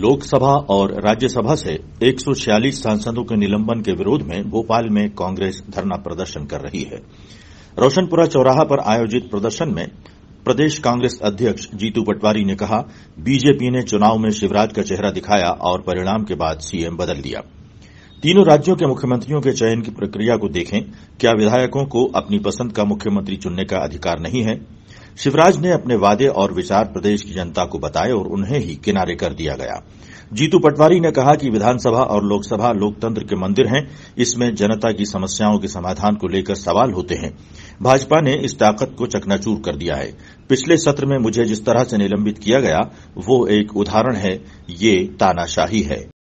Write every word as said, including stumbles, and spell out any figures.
लोकसभा और राज्यसभा से एक सौ छियालीस सांसदों के निलंबन के विरोध में भोपाल में कांग्रेस धरना प्रदर्शन कर रही है। रोशनपुरा चौराहा पर आयोजित प्रदर्शन में प्रदेश कांग्रेस अध्यक्ष जीतू पटवारी ने कहा, बीजेपी ने चुनाव में शिवराज का चेहरा दिखाया और परिणाम के बाद सीएम बदल दिया। तीनों राज्यों के मुख्यमंत्रियों के चयन की प्रक्रिया को देखें, क्या विधायकों को अपनी पसंद का मुख्यमंत्री चुनने का अधिकार नहीं है? शिवराज ने अपने वादे और विचार प्रदेश की जनता को बताए और उन्हें ही किनारे कर दिया गया। जीतू पटवारी ने कहा कि विधानसभा और लोकसभा लोकतंत्र के मंदिर हैं, इसमें जनता की समस्याओं के समाधान को लेकर सवाल होते हैं। भाजपा ने इस ताकत को चकनाचूर कर दिया है। पिछले सत्र में मुझे जिस तरह से निलंबित किया गया वो एक उदाहरण है, ये तानाशाही है।